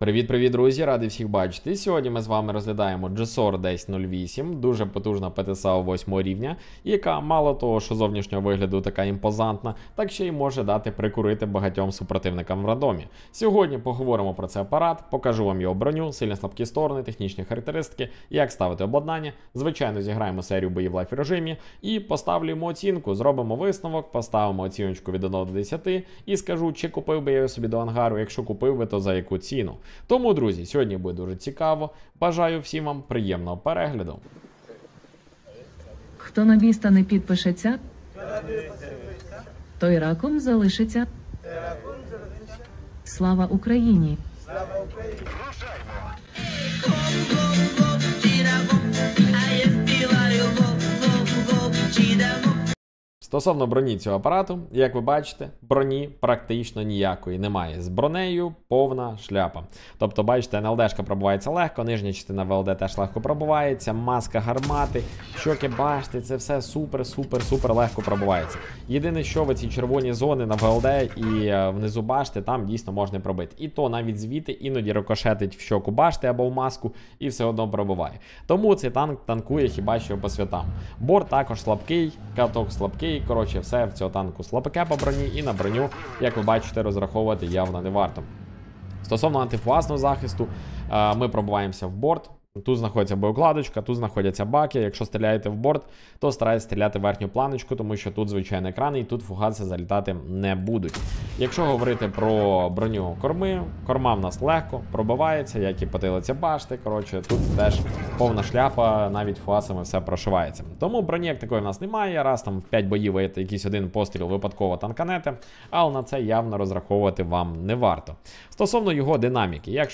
Привіт-привіт, друзі! Радий всіх бачити. Сьогодні ми з вами розглядаємо GSOR 1008, дуже потужна ПТСА 8 рівня, яка мало того, що зовнішнього вигляду така імпозантна, так ще й може дати прикурити багатьом супротивникам в рандомі. Сьогодні поговоримо про цей апарат, покажу вам його броню, сильні слабкі сторони, технічні характеристики, як ставити обладнання, звичайно зіграємо серію боїв в лайф режимі і поставлюємо оцінку, зробимо висновок, поставимо оціночку від 1 до 10 і скажу, чи купив би я собі до ангару, якщо купив би, то за яку ціну. Тому, друзі, сьогодні буде дуже цікаво. Бажаю всім вам приємного перегляду. Хто на біста не підпишеться, той раком залишиться. Слава Україні! Слава Україні! Стосовно броні цього апарату, як ви бачите, броні практично ніякої немає. З бронею повна шляпа. Тобто, бачите, НЛДшка пробивається легко, нижня частина ВЛД теж легко пробивається, маска гармати, щоки башти, це все супер-супер-супер легко пробивається. Єдине, що в ці червоні зони на ВЛД і внизу башти, там дійсно можна пробити. І то навіть звідти іноді рикошетить в щоку башти або в маску і все одно пробиває. Тому цей танк танкує хіба що по святам. Борт також слабкий, каток слабкий. Коротше, все в цього танку слабке по броні, і на броню, як ви бачите, розраховувати явно не варто. Стосовно антифугасного захисту, ми пробиваємося в борт. Тут знаходиться боєукладочка, тут знаходяться баки. Якщо стріляєте в борт, то старайтеся стріляти в верхню планочку, тому що тут звичайні екрани і тут фугаси залітати не будуть. Якщо говорити про броню корми, корма в нас легко пробивається, як і потилиця башти. Коротше, тут теж повна шляпа, навіть фугасами все прошивається. Тому броні як такої в нас немає, раз там в 5 боїв ви якийсь один постріл випадково танканете, але на це явно розраховувати вам не варто. Стосовно його динаміки,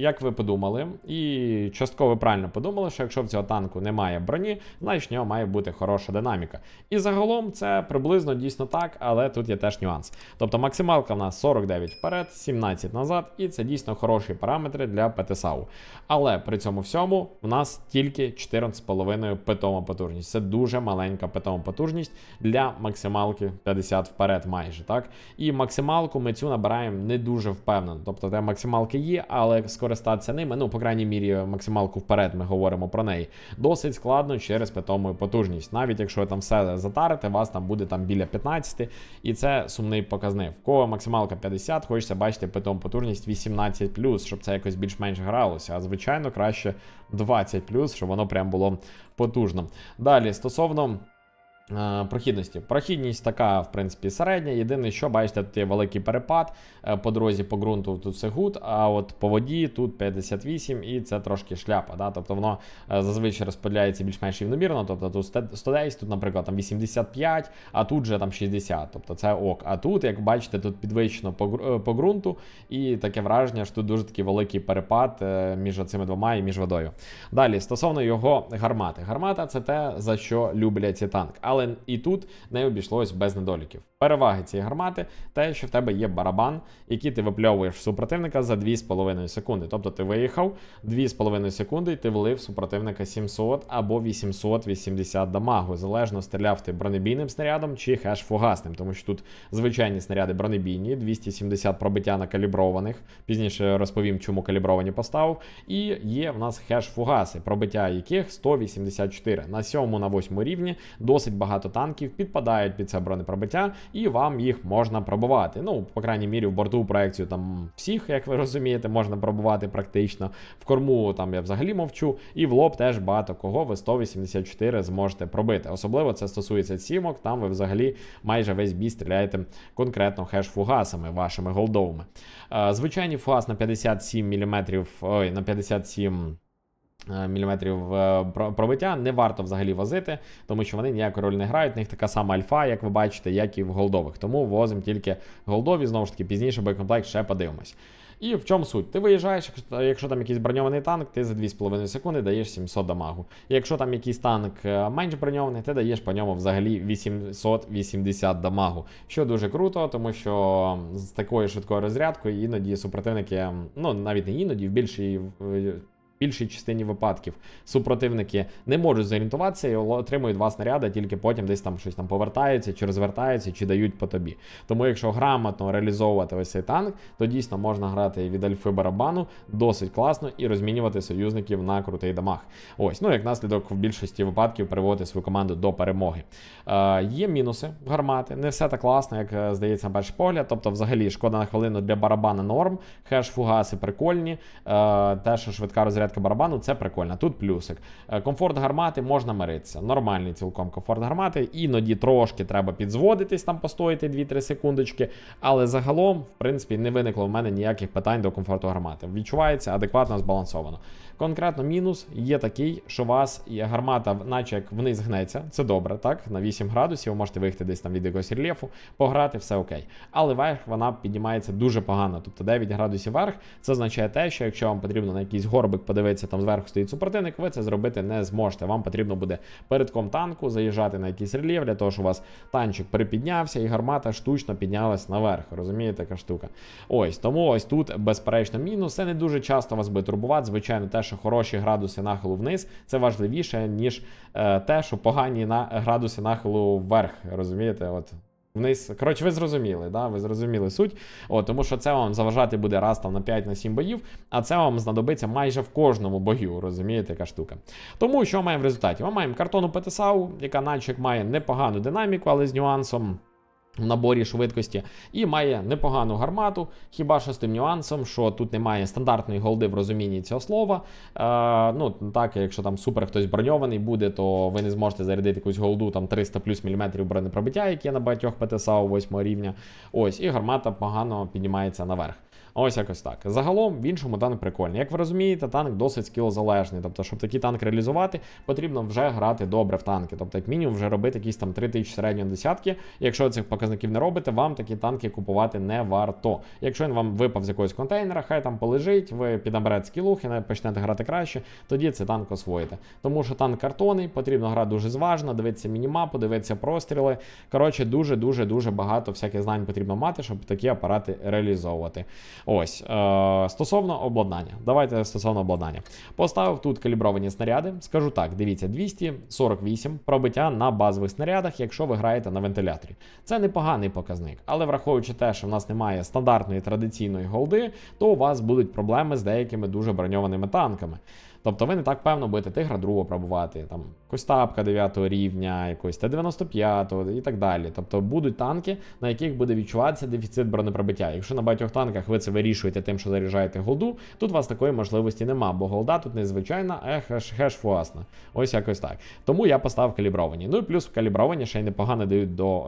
як ви подумали, і частково ви правильно подумали, що якщо в цього танку немає броні, значить в нього має бути хороша динаміка. І загалом це приблизно дійсно так, але тут є теж нюанс. Тобто максималка в нас 49 вперед, 17 назад, і це дійсно хороші параметри для ПТСАУ. Але при цьому всьому в нас тільки 14,5 питома потужність. Це дуже маленька питома потужність для максималки 50 вперед майже, так? І максималку ми цю набираємо не дуже впевнено. Тобто де максималки є, але скористатися ними, ну, по крайній мірі, максималку вперед ми говоримо про неї, досить складно через питому потужність. Навіть якщо ви там все затарите, вас там буде там біля 15, і це сумний показник. В кого максималка 50, хочеться бачити питому потужність 18+, щоб це якось більш-менш гралося, а звичайно краще 20+, щоб воно прям було потужно. Далі, стосовно прохідності. Прохідність така, в принципі, середня. Єдине, що, бачите, тут є великий перепад. По дорозі, по ґрунту тут все гуд, а от по воді тут 58, і це трошки шляпа. Да? Тобто воно зазвичай розподіляється більш-менш рівномірно. Тобто тут 110, тут, наприклад, там 85, а тут же там 60. Тобто це ок. А тут, як бачите, тут підвищено по ґрунту, і таке враження, що тут дуже такий великий перепад між цими двома і між водою. Далі, стосовно його гармати. Гармата – це те, за що люблять ці танки. Але і тут не обійшлось без недоліків. Переваги цієї гармати те, що в тебе є барабан, який ти випльовуєш в супротивника за 2,5 секунди. Тобто ти виїхав, 2,5 секунди і ти влив супротивника 700 або 880 дамагу. Залежно стріляв ти бронебійним снарядом чи хеш-фугасним. Тому що тут звичайні снаряди бронебійні, 270 пробиття на каліброваних. Пізніше розповім, чому калібровані поставив. І є в нас хеш-фугаси, пробиття яких 184. На 7-му, на 8-му рівні досить багато танків підпадають під це бронепробиття, і вам їх можна пробувати. Ну, по крайній мірі, в борту проекцію там всіх, як ви розумієте, можна пробувати практично. В корму там я взагалі мовчу, і в лоб теж багато кого ви 184 зможете пробити. Особливо це стосується сімок, там ви взагалі майже весь бій стріляєте конкретно хеш-фугасами, вашими голдовими. Звичайний фугас на 57 мм пробиття не варто взагалі возити, тому що вони ніякої роль не грають, в них така сама альфа, як ви бачите, як і в голдових. Тому возимо тільки голдові, знову ж таки, пізніше боєкомплект ще подивимось. І в чому суть? Ти виїжджаєш, якщо там якийсь броньований танк, ти за 2,5 секунди даєш 700 дамагу. Якщо там якийсь танк менш броньований, ти даєш по ньому взагалі 880 дамагу. Що дуже круто, тому що з такою швидкою розрядкою іноді супротивники, ну навіть не іноді, в більшій більшій частині випадків супротивники не можуть зорієнтуватися і отримують два снаряди, тільки потім десь там щось там повертаються, чи розвертаються, чи дають по тобі. Тому якщо грамотно реалізовувати ось цей танк, то дійсно можна грати від альфи барабану досить класно і розмінювати союзників на крутий дамаг. Ось, ну як наслідок в більшості випадків приводити свою команду до перемоги. Є мінуси гармати, не все так класно, як здається на перший погляд, тобто взагалі шкода на хвилину для барабана норм, хеш-фугаси прикольні, те, що швидка розрядка барабану, це прикольно, тут плюсик. Комфорт гармати можна миритися, нормальний цілком комфорт гармати, іноді трошки треба підзводитись, там постояти 2-3 секундочки, але загалом, в принципі, не виникло в мене ніяких питань до комфорту гармати. Відчувається адекватно, збалансовано. Конкретно мінус є такий, що у вас гармата наче як вниз гнеться, це добре, так, на 8 градусів, ви можете вийти десь там від якогось рельєфу, пограти, все окей. Але вверх вона піднімається дуже погано, тобто 9 градусів вверх, це означає те, що якщо вам потрібно на якийсь горбик подивитися, там зверху стоїть супротивник, ви це зробити не зможете, вам потрібно буде перед ком танку заїжджати на якийсь рельєф, для того, що у вас танчик припіднявся і гармата штучно піднялась наверх, розумієте, така штука. Ось, тому ось тут безперечно мінус, це не дуже часто вас буде турбувати, звичайно, те, що хороші градуси нахилу вниз, це важливіше, ніж те, що погані градуси нахилу вверх, розумієте, от. Вниз, коротше, ви зрозуміли, да? Ви зрозуміли суть, тому що це вам заважати буде раз там на 5-7 боїв, а це вам знадобиться майже в кожному бою, розумієте, яка штука. Тому що маємо в результаті? Ми маємо картонну ПТСА, яка наче має непогану динаміку, але з нюансом в наборі швидкості, і має непогану гармату, хіба що з тим нюансом, що тут немає стандартної голди в розумінні цього слова. Ну так, якщо там супер хтось броньований буде, то ви не зможете зарядити якусь голду там 300 плюс міліметрів бронепробиття, яке є на багатьох ПТСА 8 рівня. Ось, і гармата погано піднімається наверх. Ось якось так. Загалом в іншому танк прикольний. Як ви розумієте, танк досить скілозалежний. Тобто, щоб такий танк реалізувати, потрібно вже грати добре в танки. Тобто, як мінімум, вже робити якісь там 3000 середньої десятки. Якщо цих показників не робите, вам такі танки купувати не варто. Якщо він вам випав з якогось контейнера, хай там полежить, ви піднаберете скілухи, почнете грати краще, тоді цей танк освоїте. Тому що танк картонний, потрібно грати дуже зважно, дивитися мінімапу, дивитися простріли. Коротше, дуже багато всяких знань потрібно мати, щоб такі апарати реалізовувати. Ось, стосовно обладнання. Давайте стосовно обладнання. Поставив тут калібровані снаряди. Скажу так, дивіться, 248 пробиття на базових снарядах, якщо ви граєте на вентиляторі. Це непоганий показник, але враховуючи те, що в нас немає стандартної традиційної голди, то у вас будуть проблеми з деякими дуже броньованими танками. Тобто ви не так певно будете тигра другого пробувати, там якусь тапка 9 рівня, якусь Т-95 і так далі. Тобто будуть танки, на яких буде відчуватися дефіцит бронепробиття. Якщо на багатьох танках ви це вирішуєте тим, що заряджаєте голду, тут у вас такої можливості нема, бо голда тут не звичайна, а хеш-фуасна. Ось якось так. Тому я поставив калібровані. Ну і плюс калібровані ще й непогано дають до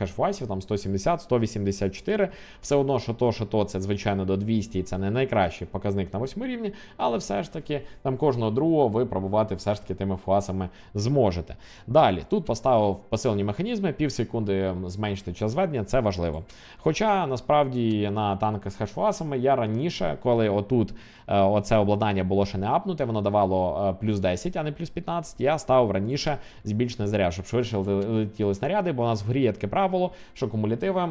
хеш-фуасів, там 170, 184. Все одно, що то, це звичайно до 200, і це не найкращий показник на 8 рівні, але все ж таки там кожного другого ви пробувати все ж таки тими фуасами зможете. Далі, тут поставив посилені механізми, пів секунди зменшити час зведення, це важливо. Хоча, насправді, на танки з хешфуасами я раніше, коли отут оце обладнання було ще не апнуте, воно давало плюс 10, а не плюс 15, я ставив раніше збільшений заряд, щоб швидше летіли снаряди, бо у нас в грі є таке правило, що кумулятиви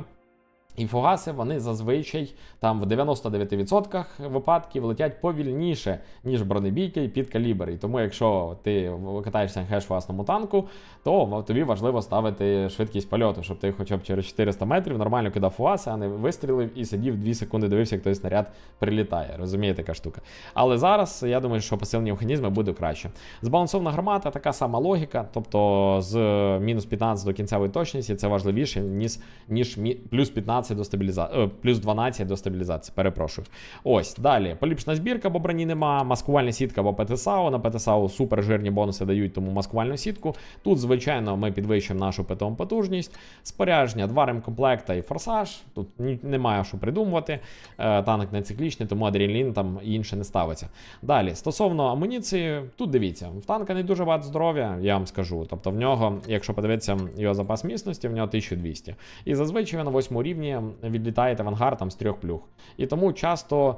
і фугаси, вони зазвичай там в 99% випадків летять повільніше, ніж бронебійки і підкалібр. І тому якщо ти катаєшся на хеш-фугасному танку, то тобі важливо ставити швидкість польоту, щоб ти хоча б через 400 метрів нормально кидав фугаси, а не вистрілив і сидів 2 секунди, дивився, як той снаряд прилітає. Розумієте, яка штука. Але зараз, я думаю, що посилені механізми буде краще. Збалансована гармата, така сама логіка, тобто з мінус 15 до кінцевої точності, це важливіше, ніж плюс 15 до стабілізації, плюс 12 до стабілізації, перепрошую. Ось, далі, поліпшена збірка, бо броні нема, маскувальна сітка або ПТСА, на ПТСА супер жирні бонуси дають, тому маскувальну сітку. Тут, звичайно, ми підвищимо нашу ПТОМ потужність, спорядження, два ремкомплекта і форсаж, тут немає що придумувати, танк не циклічний, тому адреналін там інше не ставиться. Далі, стосовно амуніції, тут дивіться, в танка не дуже багато здоров'я, я вам скажу, тобто в нього, якщо подивитися його запас міцності, в нього 1200. І зазвичай на 8 рівні ви відлітаєте в ангар там з 3 плюх. І тому часто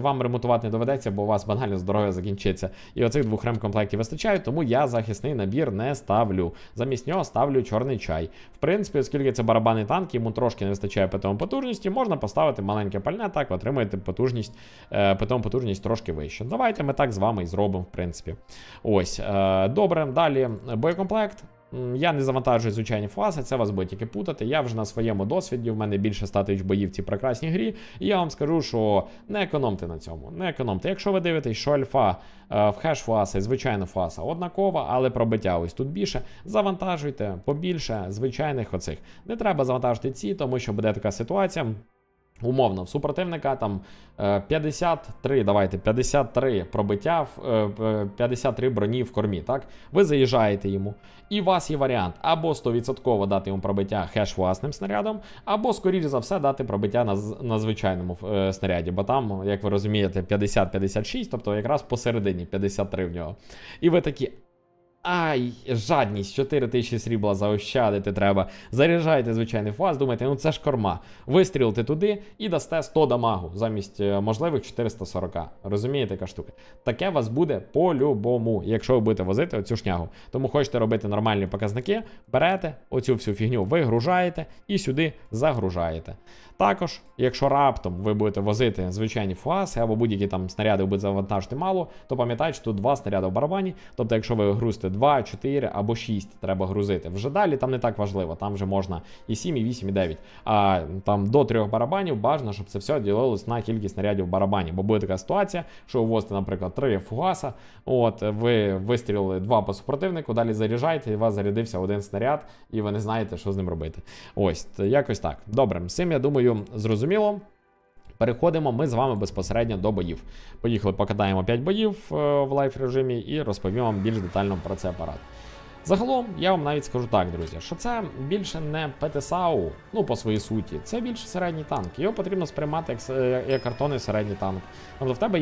вам ремонтувати не доведеться, бо у вас банально здоров'я закінчиться. І оцих 2 ремкомплектів вистачає, тому я захисний набір не ставлю. Замість нього ставлю чорний чай. В принципі, оскільки це барабанний танк, йому трошки не вистачає ПТО потужності, можна поставити маленьке пальне, так, отримаєте потужність, ПТО-потужність трошки вища. Давайте ми так з вами і зробимо, в принципі. Ось, добре, далі боєкомплект. Я не завантажую звичайні фаси, це вас буде тільки путати. Я вже на своєму досвіді, в мене більше 100 тисяч боїв в цій прекрасній грі, і я вам скажу, що не економте на цьому, не економте. Якщо ви дивитесь, що альфа в хеш фаса і звичайна фаса однакова, але пробиття ось тут більше, завантажуйте побільше звичайних оцих. Не треба завантажити ці, тому що буде така ситуація. Умовно, в супротивника там 53 пробиття, 53 броні в кормі, так? Ви заїжджаєте йому, і у вас є варіант або 100% дати йому пробиття хеш-фуасним снарядом, або, скоріш за все, дати пробиття на звичайному снаряді, бо там, як ви розумієте, 50-56, тобто якраз посередині 53 в нього. І ви такі... Ай, жадність, 4000 срібла заощадити треба. Заряджайте звичайний фуаз, думаєте, ну це ж корма. Вистрілите туди і дасте 100 дамагу замість можливих 440. Розумієте, яка штука? Таке вас буде по-любому, якщо ви будете возити оцю шнягу. Тому хочете робити нормальні показники, берете оцю всю фігню, вигружаєте і сюди загружаєте. Також, якщо раптом ви будете возити звичайні фуаси або будь-які там снаряди будете завантажити мало, то пам'ятайте, що тут 2 снаряди в барабані, тобто якщо ви грузите 2, 4 або 6 треба грузити. Вже далі там не так важливо, там вже можна і 7, і 8, і 9. А там до 3 барабанів бажано, щоб це все ділилось на кількість снарядів в барабані. Бо буде така ситуація, що ви возите, наприклад, 3 фугаса, от, ви вистрілили 2 по супротивнику, далі заряджаєте, і у вас зарядився 1 снаряд, і ви не знаєте, що з ним робити. Ось, якось так. Добре, всім, я думаю, зрозуміло. Переходимо ми з вами безпосередньо до боїв. Поїхали, покатаємо 5 боїв в лайф режимі і розповім вам більш детально про цей апарат. Загалом, я вам навіть скажу так, друзі, що це більше не ПТСАУ, ну по своїй суті, це більше середній танк. Його потрібно сприймати як картонний середній танк. Тобто в тебе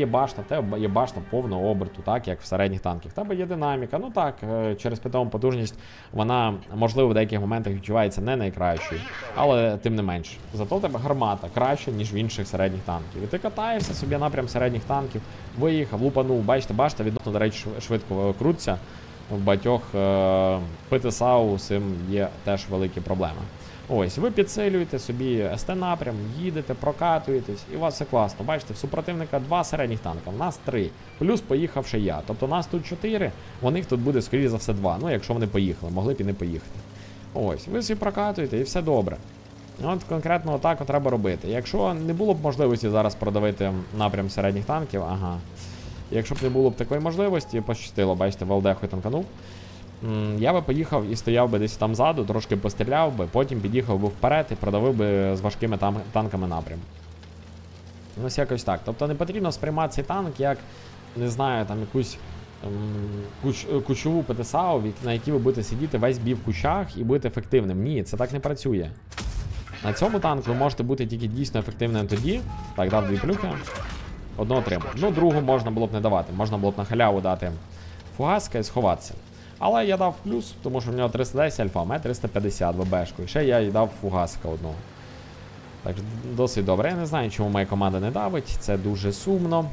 є башта повного оберту, так, як в середніх танків. В тебе є динаміка, ну так, через питому потужність вона, можливо, в деяких моментах відчувається не найкращою, але тим не менш. Зато в тебе гармата краще, ніж в інших середніх танків. І ти катаєшся собі напрям середніх танків, виїхав, лупанув, бачите, башта відносно, до речі, швидко крутиться. В багатьох ПТСАУ з цим є теж великі проблеми. Ось, ви підсилюєте собі СТ-напрям, їдете, прокатуєтесь, і у вас все класно. Бачите, в супротивника 2 середніх танка, в нас 3, плюс поїхав ще я. Тобто у нас тут 4, у них тут буде, скоріше за все, 2. Ну, якщо вони поїхали, могли б і не поїхати. Ось, ви собі прокатуєте, і все добре. От конкретно отак от треба робити. Якщо не було б можливості зараз продавити напрям середніх танків, ага... Якщо б не було б такої можливості, пощастило, бачите, ВЛД хоч танканув, я би поїхав і стояв би десь там ззаду, трошки постріляв би, потім під'їхав би вперед і продавив би з важкими танками напрям. Ось якось так. Тобто не потрібно сприймати цей танк як, не знаю, там якусь кучову ПТСА, на якій ви будете сидіти весь бій в кущах і будете ефективним. Ні, це так не працює. На цьому танку ви можете бути тільки дійсно ефективним тоді. Так, дав 2 плюхи. Одного отримав. Ну, другу можна було б не давати. Можна було б на халяву дати фугаска і сховатися. Але я дав плюс, тому що в нього 310 альфа, має 350 ВБшку. І ще я й дав фугаска одного. Так, досить добре. Я не знаю, чому моя команда не давить. Це дуже сумно.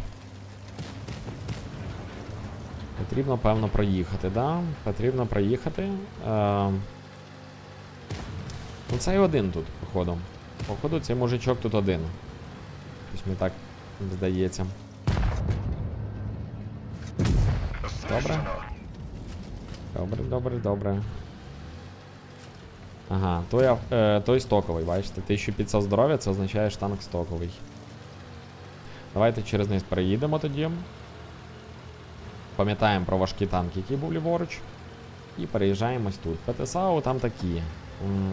Потрібно, певно, проїхати, да? Потрібно проїхати. Ну, це і один тут, походу. Походу, цей мужичок тут один. Тобто ми так... Здається. Добре. Добре. Ага, той стоковий, бачите. 1500 здоров'я, це означає, що танк стоковий. Давайте через низ переїдемо тоді. Пам'ятаємо про важкі танки, які був ліворуч. І переїжджаємось тут. ПТСАУ там такі.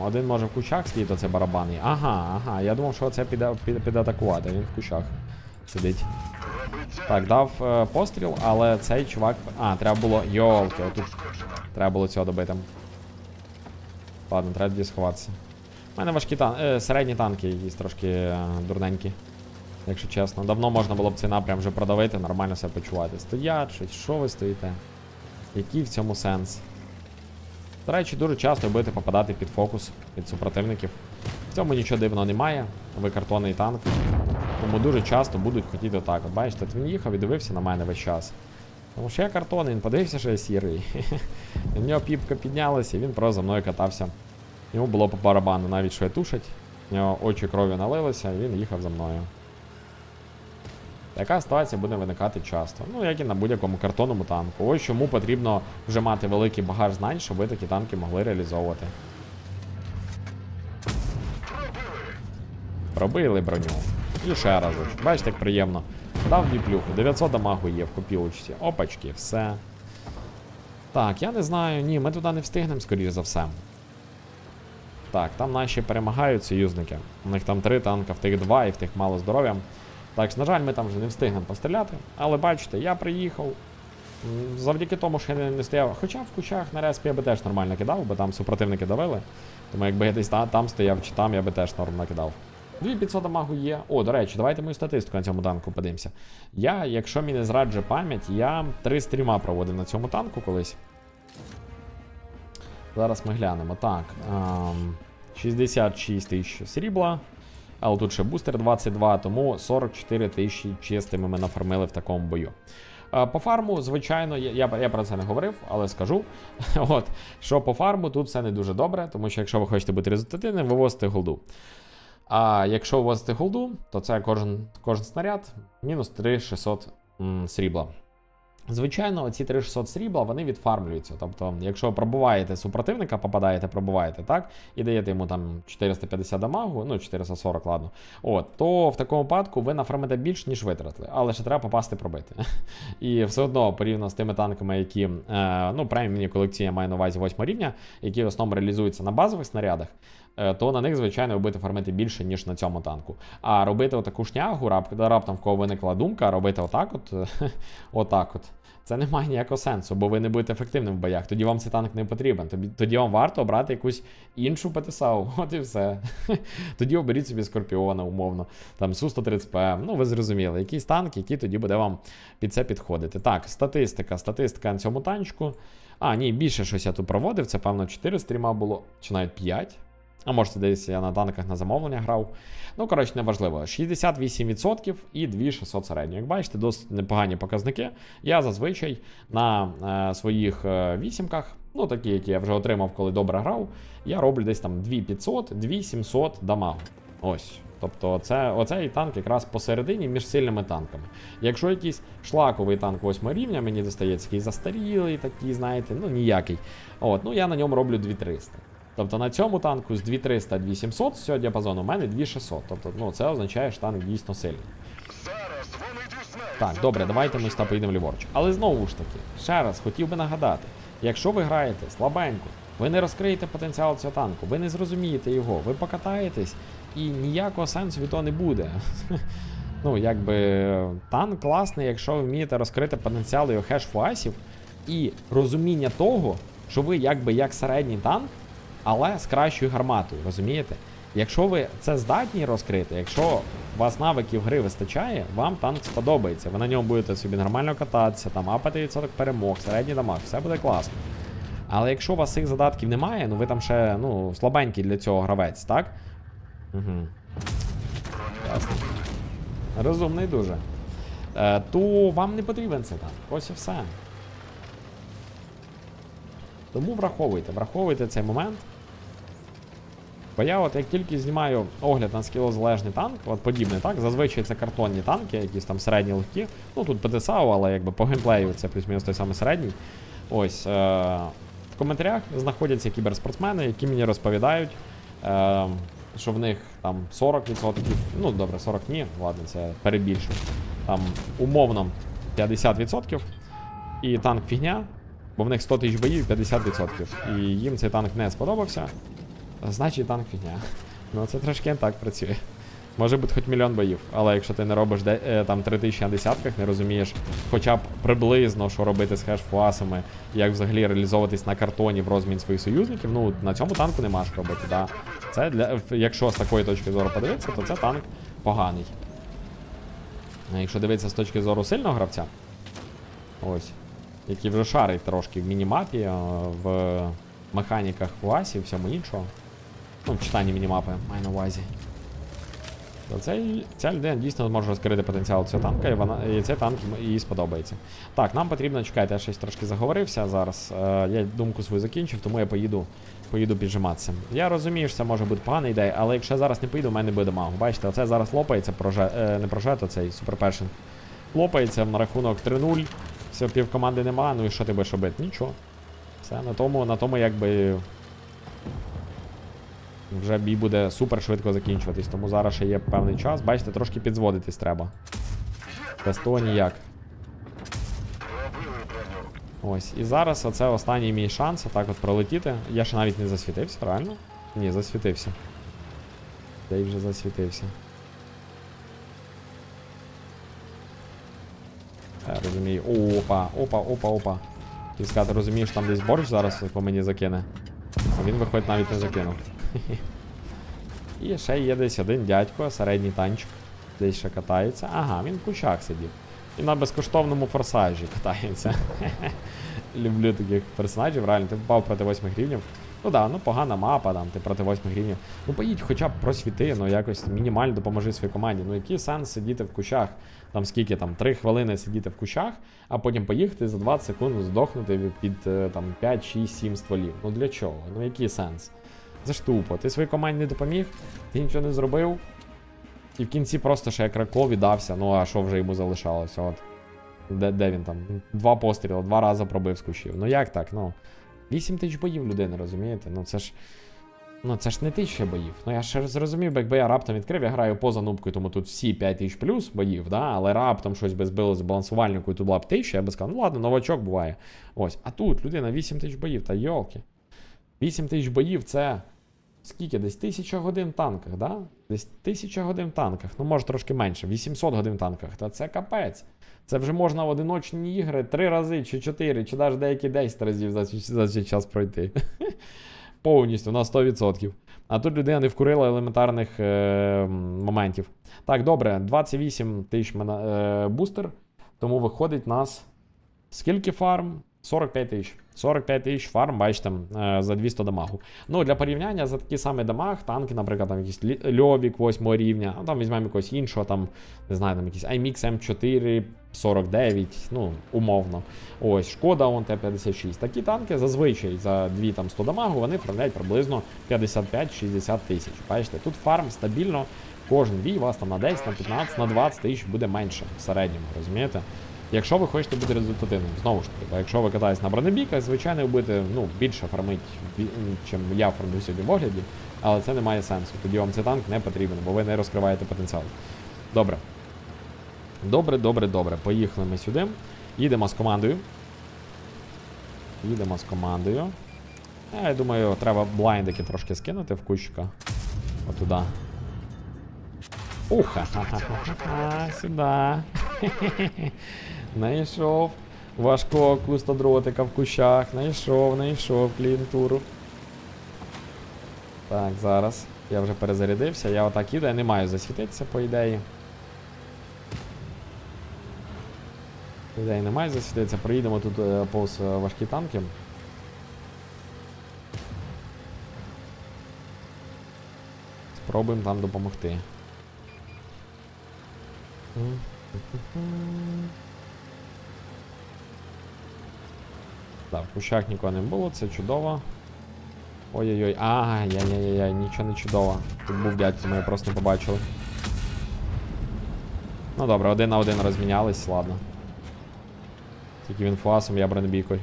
Один може в кущах сидіти, оце барабани. Ага, я думав, що це піде атакувати, він в кущах сидить. Так, дав постріл, але цей чувак... А, треба було... Йолки, отут. Треба було цього добити. Ладно, треба тоді сховатися. У мене важкі танки... середні танки якісь трошки дурненькі. Якщо чесно. Давно можна було б цей напрям вже продавити, нормально себе почувати. Стоять, щось, що ви стоїте? Який в цьому сенс? До речі, дуже часто будете попадати під фокус від супротивників. В цьому нічого дивного немає, ви картонний танк. Тому дуже часто будуть хотіти так. От бачите, він їхав і дивився на мене весь час. Тому що я картонний, він подивився, що я сірий. У нього піпка піднялася, і він просто за мною катався. Йому було по барабану, навіть що я тушить. У нього очі крові налилися, і він їхав за мною. Така ситуація буде виникати часто. Ну, як і на будь-якому картонному танку. Ось чому потрібно вже мати великий багаж знань, щоб ви такі танки могли реалізовувати. Пробили броню. І ще раз. Бачите, як приємно. Дав дві плюху. 900 дамагу є в копілочці. Опачки, все. Так, я не знаю. Ні, ми туди не встигнемо, скоріш за все. Так, там наші перемагають союзники. У них там 3 танка, в тих 2 і в тих мало здоров'я. Так, на жаль, ми там вже не встигнемо постріляти. Але бачите, я приїхав. Завдяки тому, що я не стояв. Хоча в кучах на респі я би теж нормально кидав, бо там супротивники давили. Тому якби я десь там стояв чи там, я би теж нормально кидав. 2500 дамагу є. О, до речі, давайте мою статистику на цьому танку подивимося. Я, якщо мені не зраджує пам'ять, я 3 стріма проводив на цьому танку колись. Зараз ми глянемо. Так, 66 тисяч срібла. Але тут ще бустер 22, тому 44 тисячі чистими ми нафармили в такому бою. По фарму, звичайно, я про це не говорив, але скажу, от, що по фарму тут все не дуже добре, тому що якщо ви хочете бути результативним, вивозите голду. А якщо вивозите голду, то це кожен снаряд мінус 3600 срібла. Звичайно, оці 3600 срібла, вони відфармлюються. Тобто, якщо пробуваєте супротивника, пробуваєте, так, і даєте йому там 450 дамагу, ну 440, ладно, от, то в такому випадку ви нафармите більш, ніж витратили, але ще треба попасти пробити. І все одно, порівняно з тими танками, які, ну, преміумні колекції, я маю на увазі 8 рівня, які в основному реалізуються на базових снарядах, то на них, звичайно, ви будете фармити більше, ніж на цьому танку. А робити отаку шнягу, раптом в кого виникла думка, робити отак от, це не має ніякого сенсу, бо ви не будете ефективним в боях, тоді вам цей танк не потрібен, тоді вам варто обрати якусь іншу ПТСА, от і все. Тоді оберіть собі Скорпіона, умовно, там Су-130ПМ, ну ви зрозуміли, якийсь танк, який тоді буде вам під це підходити. Так, статистика на цьому танчику. А, ні, більше щось я тут проводив, це, певно, 4 стріма було, чи навіть 5. А можете десь, я на танках на замовлення грав. Ну, коротше, неважливо. 68% і 2600 середньо. Як бачите, досить непогані показники. Я зазвичай на своїх вісімках, ну такі, які я вже отримав, коли добре грав, я роблю десь там 2500-2700 дамагу. Ось. Тобто оцей танк якраз посередині між сильними танками. Якщо якийсь шлаковий танк 8 рівня, мені достається якийсь застарілий, такий, знаєте, ну ніякий. От, ну я на ньому роблю 2300. Тобто на цьому танку з 2300-2700, з цього діапазону у мене 2600. Тобто, ну, це означає, що танк дійсно сильний. Так, добре, давайте ми сюди поїдемо ліворуч. Але знову ж таки, ще раз хотів би нагадати, якщо ви граєте слабенько, ви не розкриєте потенціал цього танку, ви не зрозумієте його, ви покатаєтесь і ніякого сенсу від того не буде. Ну, якби, танк класний, якщо ви вмієте розкрити потенціал його хеш-фуасів і розуміння того, що ви якби як середній танк, але з кращою гарматою, розумієте? Якщо ви це здатні розкрити, якщо у вас навиків гри вистачає, вам танк сподобається. Ви на ньому будете собі нормально кататися, там апати відсоток перемог, середній дамаг, все буде класно. Але якщо у вас цих задатків немає, ну ви там ще, ну, слабенький для цього гравець, так? Угу. Ясно. Розумний дуже. То вам не потрібен цей танк. Ось і все. Тому враховуйте цей момент. Бо я от як тільки знімаю огляд на скілозалежний танк, от подібний танк, зазвичай це картонні танки, якісь там середні легкі, ну тут ПТСАУ, але якби по геймплею це плюс-мінус той самий середній. Ось, в коментарях знаходяться кіберспортсмени, які мені розповідають, що в них там 40%, ну добре, 40 ні, ладно, це перебільшу, там умовно 50% і танк фігня. Бо в них 100 тисяч боїв 50%. І їм цей танк не сподобався. Значить танк фігня. Ну це трошки так працює. Може бути хоч мільйон боїв. Але якщо ти не робиш там 3000 на десятках, не розумієш хоча б приблизно, що робити з хеш-фуасами, як взагалі реалізовуватись на картоні в розмін своїх союзників, ну на цьому танку нема що робити. Да? Це якщо з такої точки зору подивитися, то це танк поганий. А якщо дивитися з точки зору сильного гравця, ось. Які вже шарить трошки в мінімапі, в механіках фуасі і всьому іншого, Ну, читання мінімапи, маю на увазі. Ця людина дійсно може розкрити потенціал цього танка, і цей танк їй сподобається. Так, нам потрібно, чекайте, я щось трошки заговорився зараз. Я думку свою закінчив, тому я поїду піджиматися. Я розумію, що це може бути погана ідея, але якщо я зараз не поїду, в мене буде дамагу. Бачите, оце зараз лопається, не прожет, оцей суперпершинг. Лопається на рахунок 3-0, все, півкоманди нема, ну і що ти будеш робити? Нічого. Все, на тому якби... Вже бій буде супер швидко закінчуватись, тому зараз ще є певний час. Бачите, трошки підзводитись треба. Без того ніяк. Ось, і зараз оце останній мій шанс отак от пролетіти. Я ще навіть не засвітився, реально? Ні, засвітився. Я й вже засвітився. Я розумію. Опа, опа, опа, опа. Хотів сказати, розумію, що там десь борщ зараз по мені закине. А він, виходить, навіть не закинув. І ще є десь один дядько, середній танчик. Десь ще катається. Ага, він в кучах сидів. І на безкоштовному форсажі катається. Люблю таких персонажів, реально. Ти впав проти 8 рівнів. Ну да, ну погана мапа, там, ти проти 8 рівнів. Ну поїдь хоча б просвіти, ну якось мінімально допоможи своїй команді. Ну який сенс сидіти в кущах? Там скільки, там, 3 хвилини сидіти в кущах, а потім поїхати за 20 секунд здохнути під, там, 5, 6, 7 стволів. Ну для чого? Ну який сенс? Це ж тупо, ти своїй команді не допоміг, ти нічого не зробив, і в кінці просто ще як ракло віддався, ну а що вже йому залишалося, от. Де він там? 2 постріли, 2 рази пробив з кущів, ну як так, ну. 8000 боїв людини, розумієте, ну це ж не 1000 боїв, ну я ще зрозумів, якби я раптом відкрив, я граю поза нубкою, тому тут всі 5000 плюс боїв, да? Але раптом щось би збило з балансувальнику і тут була б 1000, я би сказав, ну ладно, новачок буває, ось, а тут людина 8000 боїв, та йолки. 8000 боїв це скільки? Десь 1000 годин в танках, да? Десь 1000 годин в танках, ну може трошки менше, 800 годин в танках, та це капець. Це вже можна в одиночні ігри 3 рази, чи 4, чи навіть деякі 10 разів за цей час пройти. Повністю, на 100%. А тут людина не вкурила елементарних моментів. Так, добре, 28 тисяч бустер, тому виходить нас скільки фарм? 45 тисяч. 45 тисяч фарм, бачите, за 200 дамагу. Ну, для порівняння, за такий самий дамаг, танки, наприклад, там якийсь Льовік 8 рівня, там візьмемо якогось іншого, там, не знаю, там якийсь IMX М4, 49, ну, умовно. Ось, Шкода, он Т-56. Такі танки, зазвичай, за 200 дамагу, вони фармлять приблизно 55-60 тисяч. Бачите, тут фарм стабільно, кожен бій у вас там на 10, на 15, на 20 тисяч буде менше в середньому, розумієте? Якщо ви хочете бути результативним, знову ж таки, якщо ви катаєтесь на бронебійках, звичайно, ви будете, ну, більше фармити, чим я фармлю сьогодні в огляді, але це не має сенсу, тоді вам цей танк не потрібен, бо ви не розкриваєте потенціал. Добре. Добре, поїхали ми сюди, їдемо з командою. Я думаю, треба блайндики трошки скинути в кущика, отуда. Уха, сюди. Найшов. Важко кустодротика в кущах. Найшов клієнтуру. Так, зараз. Я вже перезарядився. Я отак іду, я не маю засвітитися, по ідеї. По ідеї не маю засвітитися. Проїдемо тут повз важкі танки. Спробуємо там допомогти. Так, в кущах нікого не було, це чудово. Ой-ой-ой, ай-яй-яй-яй, нічого не чудово. Тут був дядько, ми його просто не побачили. Ну добре, 1 на 1 розмінялись, ладно. Тільки він фуасом, я бронебійкою.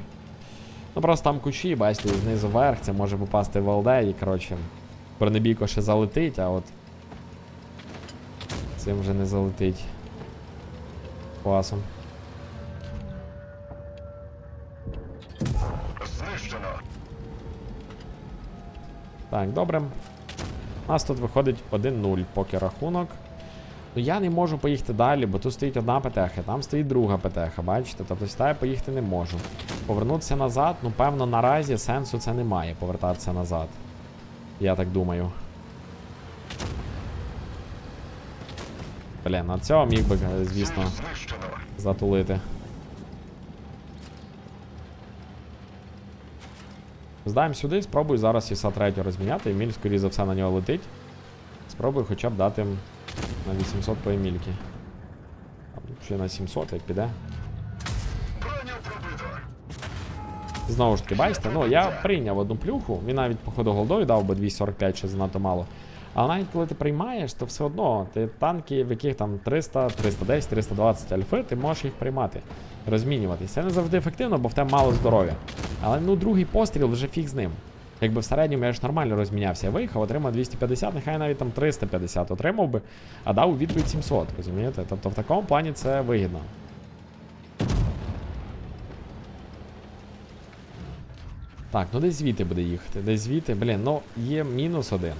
Ну просто там кущі, бачите, знизу вверх, це може попасти в ВЛД і, коротше, бронебійко ще залетить, а от цим вже не залетить. Класом. Так, добре. У нас тут виходить 1-0 поки рахунок. Ну я не можу поїхати далі, бо тут стоїть одна ПТХ, там стоїть друга ПТХ, бачите? Тобто сюди поїхати не можу. Повернутися назад, ну певно наразі сенсу це немає, повертатися назад. Я так думаю. Блін, на цього міг би, звісно, затулити. Здаємо сюди, спробую зараз ІСА-3 розміняти. Еміль, скоріше за все, на нього летить. Спробую хоча б дати на 800 по Емільки. Ще на 700, як піде. Знову ж таки, бачите, ну я прийняв одну плюху, він навіть походу голдою дав, бо 245 ще занадто мало. А навіть коли ти приймаєш, то все одно, ти танки, в яких там 300, 310, 320 альфи, ти можеш їх приймати, розмінюватись. Це не завжди ефективно, бо в тебе мало здоров'я. Але ну другий постріл вже фіг з ним. Якби в середньому я ж нормально розмінявся, я виїхав, отримав 250, нехай навіть там 350 отримав би, а дав у відповідь 700, розумієте? Тобто в такому плані це вигідно. Так, ну десь звідти буде їхати, десь звідти, блін, ну є мінус один.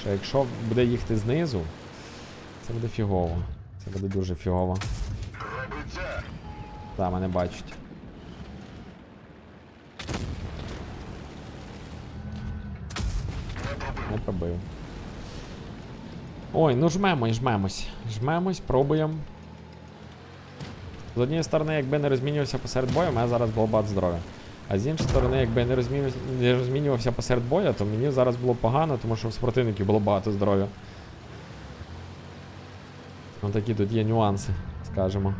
Що якщо буде їхати знизу, це буде фігово. Це буде дуже фігово. Так, мене бачать. Не пробив. Ой, ну жмемо і жмемось. Жмемось, пробуємо. З однієї сторони, якби не розмінювався посеред бою, у мене зараз було багато здоров'я. А з іншої сторони, якби я не розмінювався посеред бою, то мені зараз було погано, тому що в супротивників було багато здоров'я. Ось такі тут є нюанси, скажімо.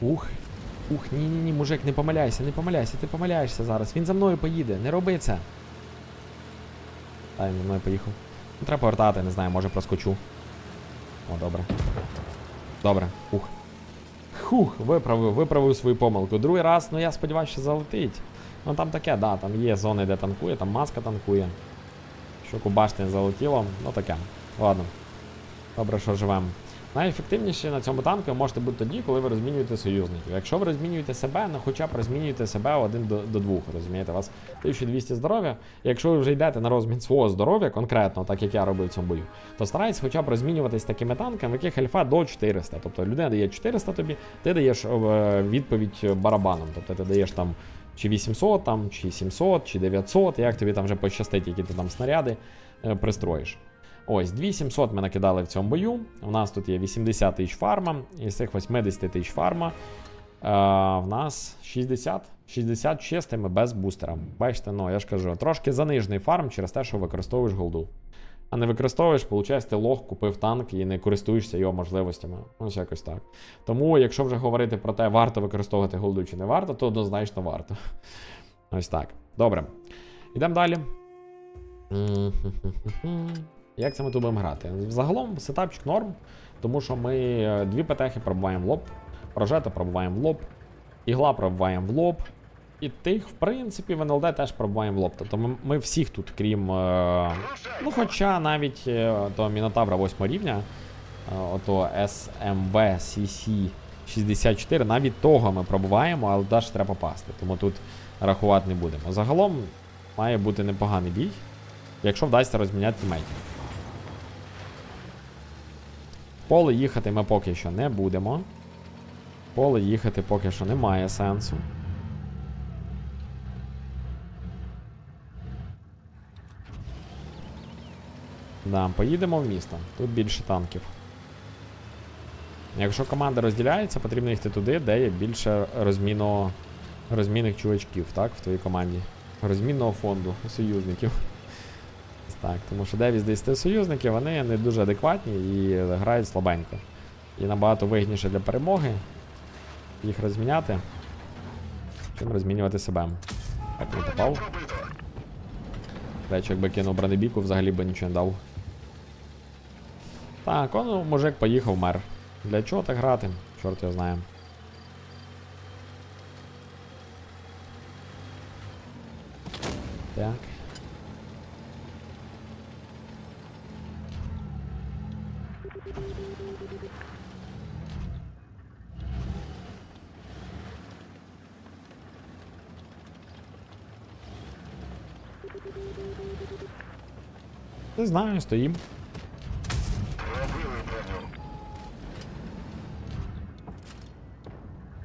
Ух, ні-ні-ні, мужик, не помиляйся, не помиляйся, ти помиляєшся зараз. Він за мною поїде, не роби це. Та, він за мною поїхав. Не треба повертати, не знаю, може проскочу. О, добре. Добре, ух. Хух, виправив свою помилку. Другий раз, ну я сподіваюся, що залетить. Ну там таке, да, там є зони, де танкує, там маска танкує. Що кубашти не залетіло, ну таке. Ладно. Добре, що живемо. Найефективніше на цьому танку ви можете бути тоді, коли ви розмінюєте союзників. Якщо ви розмінюєте себе, ну хоча б розмінюєте себе один до двох, розумієте, у вас 1200 здоров'я. Якщо ви вже йдете на розмін свого здоров'я, конкретно, так як я робив в цьому бою, то старайтесь хоча б розмінюватись такими танками, в яких альфа до 400. Тобто людина дає 400 тобі, ти даєш відповідь барабаном. Тобто ти даєш там чи 800, там, чи 700, чи 900, як тобі там вже пощастить, які ти там снаряди пристроїш. Ось, 2700 ми накидали в цьому бою, у нас тут є 80 тисяч фарма, із цих 80 тисяч фарма, в нас 60 чистими без бустера. Бачите, ну я ж кажу, трошки занижений фарм через те, що використовуєш голду. А не використовуєш, виходить, ти лох купив танк і не користуєшся його можливостями. Ось якось так. Тому, якщо вже говорити про те, варто використовувати голду чи не варто, то однозначно варто. Ось так. Добре. Йдемо далі. Як це ми тут будемо грати? Взагалом сетапчик норм, тому що ми дві ПТХи пробиваємо в лоб, Прожета пробиваємо в лоб, Ігла пробиваємо в лоб, і тих, в принципі, в НЛД теж пробиваємо в лоб. Тобто ми всіх тут, крім, ну хоча навіть то Мінотавра 8 рівня, ото СМВ-СІСІ-64, навіть того ми пробиваємо, але теж треба попасти, тому тут рахувати не будемо. Загалом має бути непоганий бій, якщо вдасться розміняти тімейтів. Поле їхати ми поки що не будемо. Поле їхати поки що немає сенсу. Да, поїдемо в місто. Тут більше танків. Якщо команда розділяється, потрібно їхати туди, де є більше розмінних чувачків, так, в твоїй команді. Розмінного фонду союзників. Так, тому що 9 з 10 союзників, вони не дуже адекватні і грають слабенько. І набагато вигідніше для перемоги їх розміняти, чим розмінювати себе. Так, не попав. До речі, якби кинув бронебійку, взагалі би нічого не дав. Так, он мужик поїхав мер. Для чого так грати? Чорт його знає. Так. Не знаю, стоїм.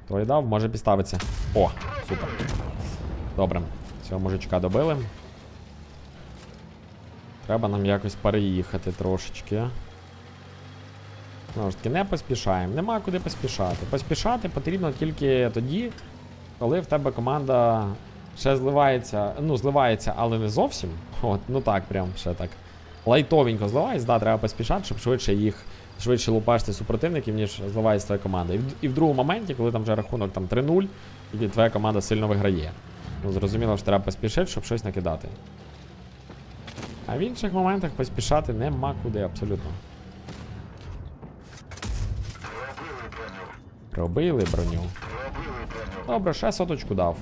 Той дав, може підставитися. О, супер. Добре, цього мужичка добили. Треба нам якось переїхати трошечки. Знову ж таки, не поспішаємо. Нема куди поспішати. Поспішати потрібно тільки тоді, коли в тебе команда ще зливається. Ну, зливається, але не зовсім. От, ну так, прям ще так. Лайтовенько зливається, да, треба поспішати, щоб швидше їх. Швидше лупашти супротивників, ніж зливається твоя команда. І в другому моменті, коли там вже рахунок 3-0, і твоя команда сильно виграє. Ну, зрозуміло, що треба поспішити, щоб щось накидати. А в інших моментах поспішати нема куди абсолютно. Пробили броню. Добре, ще соточку дав.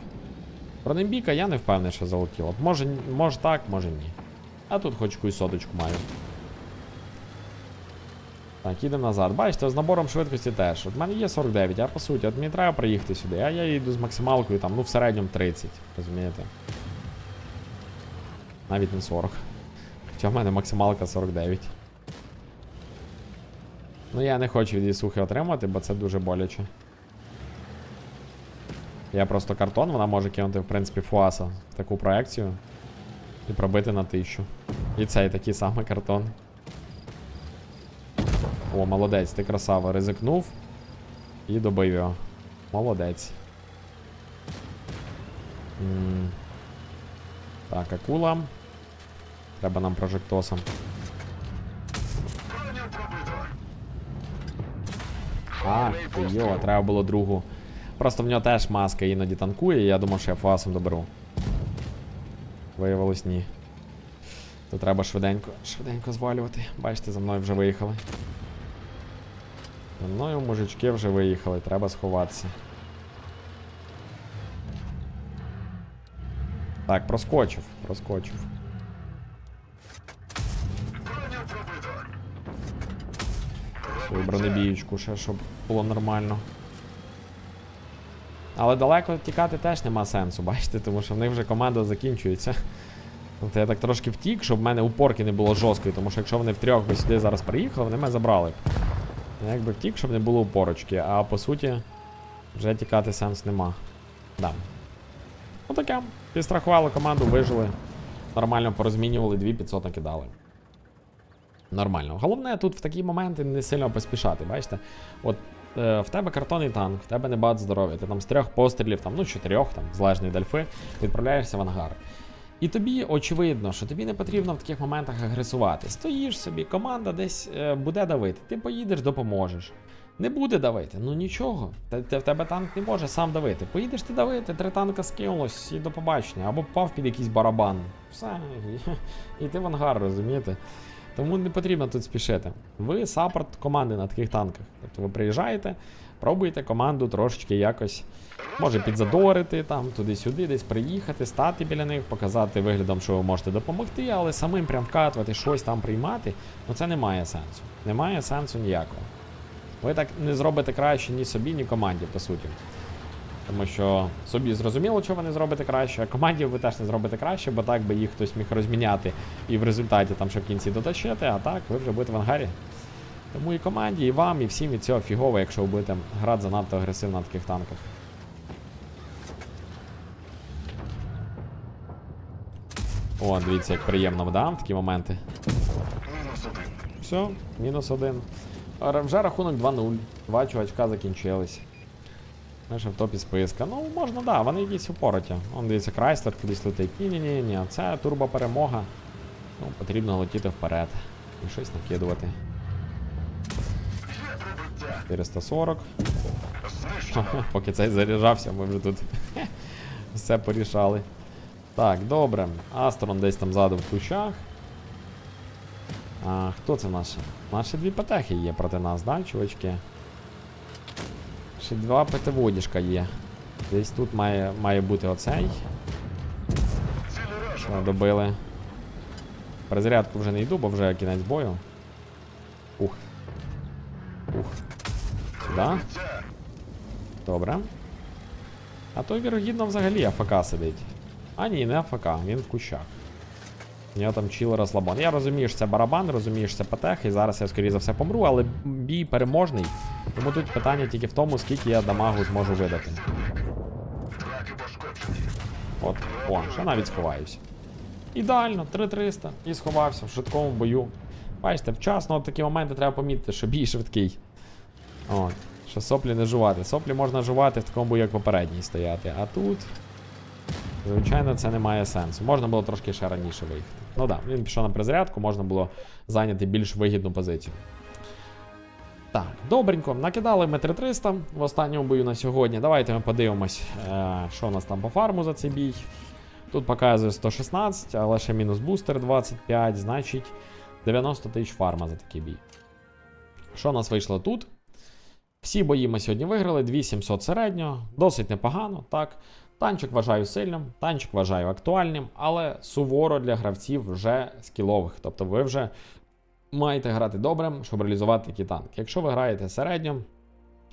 Бронебійка я не впевнений, що залетіло. Може так, може ні. А тут хоч якусь соточку маю. Так, їдемо назад. Бачите, з набором швидкості теж. От в мене є 49, а по суті, от мені треба приїхати сюди, а я їду з максималкою там, ну в середньому 30, розумієте? Навіть не 40. Хоча в мене максималка 49. Ну я не хочу від Ісухи отримати, бо це дуже боляче. Я просто картон, вона може кинути, в принципі, фуаса в таку проекцію і пробити на 1000. І цей такий самий картон. О, молодець, ти красава, ризикнув і добив його. Молодець. Так, акула. Треба нам прожектосом. А, йо, треба було другу. Просто в нього теж маска іноді танкує, і я думав, що я фуасом доберу. Виявилось, ні. То треба швиденько, швиденько звалювати. Бачите, за мною вже виїхали. За мною мужички вже виїхали, треба сховатися. Так, проскочив, проскочив. Свою бронебійку ще, щоб було нормально. Але далеко тікати теж нема сенсу, бачите, тому що в них вже команда закінчується. От я так трошки втік, щоб в мене упорки не було жорсткої, тому що якщо вони втрьох би сюди зараз приїхали, вони мене забрали б. Я якби втік, щоб не було упорочки, а по суті вже тікати сенс нема. Да. Отаке. Підстрахували команду, вижили. Нормально порозмінювали, 2500 накидали. Нормально. Головне тут в такі моменти не сильно поспішати, бачите? От в тебе картонний танк, в тебе небагато здоров'я, ти там з 3 пострілів, там, ну 4, там, залежно від альфи, відправляєшся в ангар. І тобі очевидно, що тобі не потрібно в таких моментах агресувати. Стоїш собі, команда десь буде давити, ти поїдеш, допоможеш. Не буде давити, ну нічого, в тебе танк не може сам давити. Поїдеш ти давити, 3 танка скинулось і до побачення, або попав під якийсь барабан. Все, і ти в ангар, розумієте? Тому не потрібно тут спішити. Ви саппорт команди на таких танках. Тобто ви приїжджаєте, пробуєте команду трошечки якось, може підзадорити, там, туди-сюди, десь приїхати, стати біля них, показати виглядом, що ви можете допомогти, але самим прям вкатувати, щось там приймати, ну це не має сенсу. Немає сенсу ніякого. Ви так не зробите краще ні собі, ні команді, по суті. Тому що собі зрозуміло, що ви не зробите краще, а команді ви теж не зробите краще, бо так би їх хтось міг розміняти і в результаті там ще в кінці дотащити, а так ви вже будете в ангарі. Тому і команді, і вам, і всім від цього фігово, якщо ви будете грати занадто агресивно на таких танках. О, дивіться, як приємно, да, в такі моменти. Все, -1. Вже рахунок 2-0. 2 чувачка закінчились. Ще в топі списка. Ну, можна, так, да, вони якісь упороті. Вон, дивіться, Крайслер кудись летить. Ні-ні-ні, це турбоперемога. Ну, потрібно летіти вперед. І щось накидувати. 440. Поки цей заряджався, ми вже тут все порішали. Так, добре. Астрон десь там ззаду в кущах. А хто це наші? Наші 2 ПТХи є проти нас, да, чувачки? Ще 2 ПТ-водішка є. Десь тут має бути оцей. Що добили. Перезарядку вже не йду, бо вже кінець бою. Ух. Ух. Сюди. Добре. А той, вірогідно, взагалі АФК сидить. А ні, не АФК, він в кущах. У нього там чілера слабон. Я розумію, що це барабан, розумію, що це патех, і зараз я, скоріше за все, помру, але бій переможний. Тому тут питання тільки в тому, скільки я дамагу зможу видати. От, о, ще навіть сховаюся. Ідеально, 3300, і сховався в швидкому бою. Бачите, вчасно от такі моменти треба помітити, що бій швидкий. От, що соплі не жувати. Соплі можна жувати в такому бою, як попередній, стояти. А тут, звичайно, це не має сенсу. Можна було трошки ще раніше виїхати. Ну так, він пішов на перезарядку, можна було зайняти більш вигідну позицію. Так, добренько, накидали ми 3300 в останньому бою на сьогодні. Давайте ми подивимось, що у нас там по фарму за цей бій. Тут показує 116, але ще мінус бустер 25, значить 90 тисяч фарма за такий бій. Що у нас вийшло тут? Всі бої ми сьогодні виграли, 2700 середньо, досить непогано, так. Танчик вважаю сильним, танчик вважаю актуальним, але суворо для гравців вже скілових, тобто ви вже маєте грати добре, щоб реалізувати такий танк. Якщо ви граєте середньо,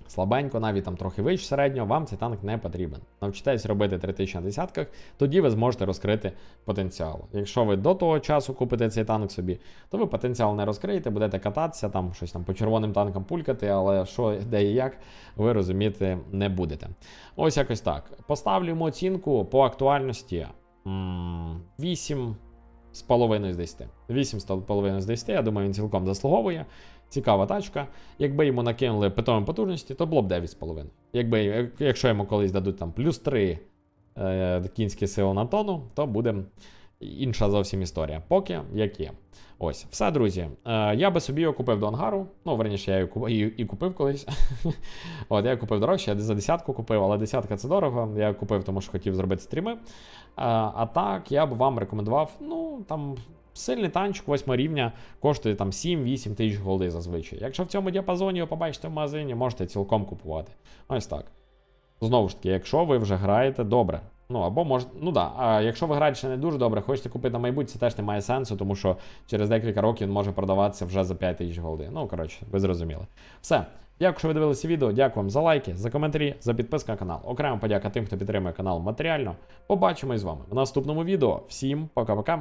слабенько, навіть там трохи вище середнього, вам цей танк не потрібен. Навчитесь робити 3000 на десятках, тоді ви зможете розкрити потенціал. Якщо ви до того часу купите цей танк собі, то ви потенціал не розкриєте, будете кататися, там щось там по червоним танкам пулькати, але що, де і як, ви розуміти не будете. Ось якось так. Поставлюємо оцінку по актуальності 8,5 з 10. 8,5 з 10, я думаю, він цілком заслуговує. Цікава тачка. Якби йому накинули питомі потужності, то було б 9,5. Якщо йому колись дадуть там плюс 3 кінські сили на тонну, то буде інша зовсім історія. Поки як є. Ось, все, друзі. Я би собі його купив до ангару. Ну, верніше, я її і купив колись. От, я купив дорожче, я за десятку купив, але десятка це дорого. Я купив, тому що хотів зробити стріми. А так, я б вам рекомендував, ну, там... Сильний танчик 8 рівня коштує там 7-8 тисяч голди зазвичай. Якщо в цьому діапазоні його побачите в магазині, можете цілком купувати. Ось так. Знову ж таки, якщо ви вже граєте добре. Ну, або може, ну да, а якщо ви граєте ще не дуже добре, хочете купити на майбутнє, це теж не має сенсу, тому що через декілька років він може продаватися вже за 5 тисяч голди. Ну, коротше, ви зрозуміли. Все. Дякую, що ви дивилися відео, дякую вам за лайки, за коментарі, за підписку на канал. Окремо подяка тим, хто підтримує канал матеріально. Побачимось з вами в наступному відео. Всім пока-пока.